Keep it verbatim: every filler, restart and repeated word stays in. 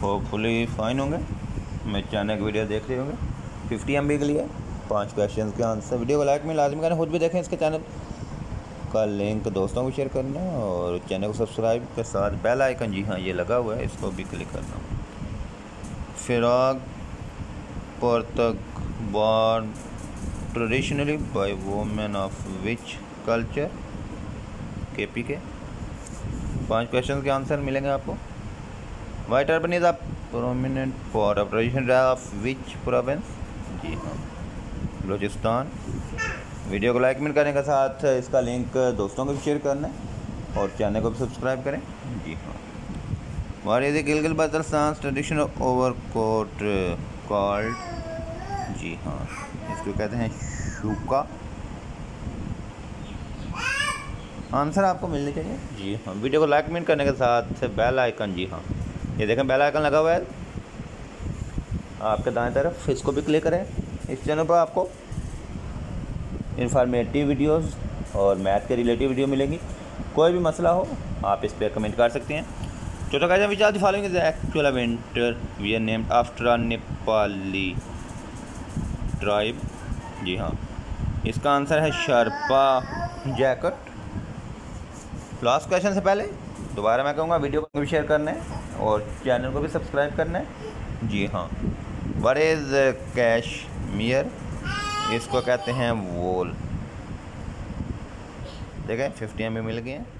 Hopefully fine होंगे। मैं अचानक वीडियो देख रहे होंगे। फिफ्टी एम बी के लिए पाँच क्वेश्चन के आंसर। वीडियो को लाइक में लाजमी करना, खुद भी देखें। इसके चैनल का लिंक दोस्तों को शेयर करना और चैनल को सब्सक्राइब के साथ बेल आइकन, जी हाँ ये लगा हुआ है, इसको भी क्लिक करना। फिराक पर्तकबार traditionally by women of which culture, K P K. पाँच क्वेश्चन के आंसर मिलेंगे आपको। White urban is a prominent part of tradition of which province, जी हाँ बलूचिस्तान। वीडियो को लाइक करने के साथ इसका लिंक दोस्तों को भी शेयर करना है और चैनल को भी सब्सक्राइब करें, जी हाँ। What is Gilgit Baltistan tradition overcoat called, जी हाँ इसको कहते हैं शूका। आंसर आपको मिलने चाहिए, जी हाँ। वीडियो को लाइक करने के साथ बेल आइकन, जी हाँ ये देखें बेल आइकन लगा हुआ है आपके दाएं तरफ, इसको भी क्लिक करें। इस चैनल पर आपको इंफॉर्मेटिव वीडियोस और मैथ के रिलेटेड वीडियो मिलेंगी। कोई भी मसला हो आप इस पर कमेंट कर सकते हैं। छोटा कहते हैं विचार following is actual winter we are named after Nepali tribe, जी हाँ इसका आंसर है शर्पा जैकेट। लास्ट क्वेश्चन से पहले दोबारा मैं कहूँगा वीडियो को भी शेयर करना है और चैनल को भी सब्सक्राइब करना है, जी हाँ। व्हाट इज कैशमीयर, इसको कहते हैं वोल। देखें फिफ्टी एम मिल गए हैं।